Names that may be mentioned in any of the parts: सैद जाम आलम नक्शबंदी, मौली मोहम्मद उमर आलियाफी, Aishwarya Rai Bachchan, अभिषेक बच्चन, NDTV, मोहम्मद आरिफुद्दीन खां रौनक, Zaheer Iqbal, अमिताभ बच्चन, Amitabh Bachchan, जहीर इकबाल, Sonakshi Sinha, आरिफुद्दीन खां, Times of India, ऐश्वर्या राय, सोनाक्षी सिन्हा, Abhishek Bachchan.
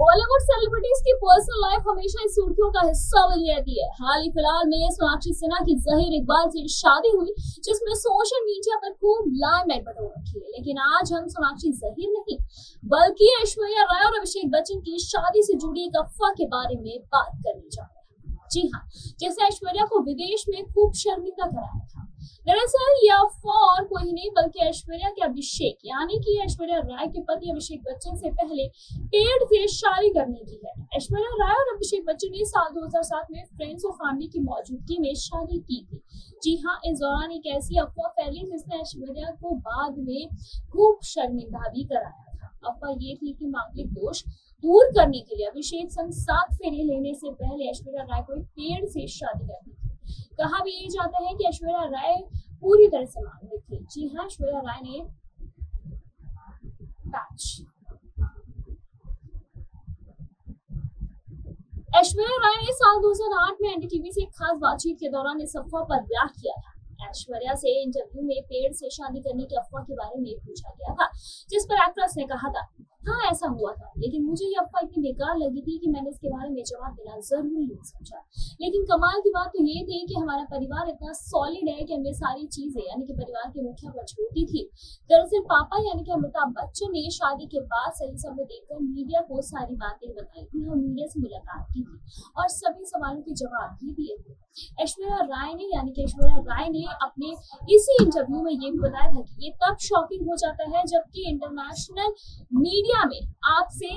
Bollywood celebrities की personal life हमेशा इस सुर्खियों का हिस्सा बनी रहती है। हाल ही फिलहाल में सोनाक्षी सिन्हा की जहीर इकबाल से शादी हुई, जिसमें सोशल मीडिया पर खूब लाइमलाइट बटोर रखी है। लेकिन आज हम सोनाक्षी जहीर नहीं बल्कि ऐश्वर्या राय और अभिषेक बच्चन की शादी से जुड़ी एक अफवाह के बारे में बात करने जा रहे हैं। जी हाँ, जैसे ऐश्वर्या को विदेश में खूब शर्मिंदा कराया था, दरअसल यह अफवाह और कोई नहीं बल्कि ऐश्वर्या के अभिषेक यानी कि ऐश्वर्या राय के पति अभिषेक बच्चन से पहले पेड़ से शादी करने की है। ऐश्वर्या राय और अभिषेक बच्चन ने साल 2007 में फ्रेंड्स और फैमिली की मौजूदगी में शादी की थी। जी हाँ, इस दौरान एक ऐसी अफवाह फैली जिसने ऐश्वर्या को बाद में खूब शर्मिंदा भी कराया था। अफवाह ये थी कि मामूली दोष दूर करने के लिए अभिषेक संग 7 फेरे लेने से पहले ऐश्वर्या राय को एक पेड़ से शादी करनी थी। कहा भी ये जाता है कि ऐश्वर्या राय पूरी तरह से मांगनी थी। जी हाँ, ऐश्वर्या राय ने साल 2008 में एनडीटीवी से एक खास बातचीत के दौरान इस अफवाह पर व्याख्या किया था। ऐश्वर्या से इंटरव्यू में पेड़ से शादी करने की अफवाह के बारे में पूछा गया था, जिस पर एक्ट्रेस ने कहा था, हाँ ऐसा हुआ था, लेकिन मुझे ये अफवाह इतनी बेकार लगी थी कि मैंने इसके बारे में जवाब देना जरूरी नहीं समझा। लेकिन कमाल की बात तो ये थी कि हमारा परिवार इतना सॉलिड है कि हमने सारी चीजें यानी कि परिवार के मुखिया पर छोड़ती थी। दरअसल पापा यानी कि अमिताभ बच्चन ने शादी के बाद सही समय देखकर मीडिया को सारी बातें बताई थी और मीडिया से मुलाकात की थी और सभी सवालों के जवाब भी दिए थे। ऐश्वर्या राय ने अपने इसी इंटरव्यू में ये भी बताया था कि ये तब शॉकिंग हो जाता है जबकि इंटरनेशनल मीडिया में आपसे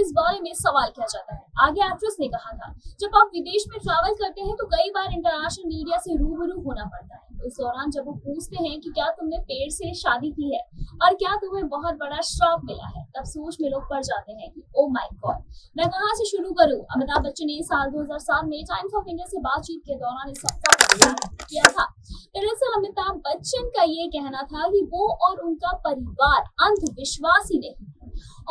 इस बारे में सवाल किया जाता है। आगे एक्ट्रेस ने कहा था, जब आप विदेश में ट्रैवल करते हैं तो कई बार इंटरनेशनल मीडिया से रूबरू होना पड़ता है। इस दौरान जब वो पूछते हैं कि क्या तुमने पेड़ से शादी की है और क्या तुम्हें बहुत बड़ा श्राप मिला है, तब सोच में लोग पड़ जाते हैं कि ओ माय गॉड, मैं कहां से शुरू करूं। अमिताभ बच्चन ने साल 2007 में टाइम्स ऑफ इंडिया से बातचीत के दौरान इस अफवाह को किया था। दरअसल अमिताभ बच्चन का ये कहना था कि वो और उनका परिवार अंधविश्वासी नहीं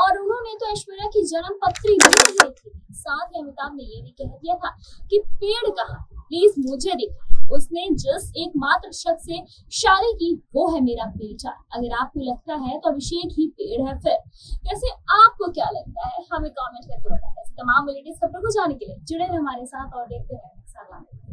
और उन्होंने तो ऐश्वर्या की जन्म पत्री भी नहीं देखी थी। साथ ही अमिताभ ने ये भी कह दिया था कि पेड़ कहा, प्लीज मुझे दिखाएं। उसने जिस एकमात्र शख्स से शादी की वो है मेरा बेटा। अगर आपको लगता है तो अभिषेक ही पेड़ है, फिर वैसे आपको क्या लगता है हमें कमेंट करके बताएं। ऐसे तमाम लेटेस्ट खबरों को जानने के लिए जुड़े रहिए हमारे साथ और देखते रहें।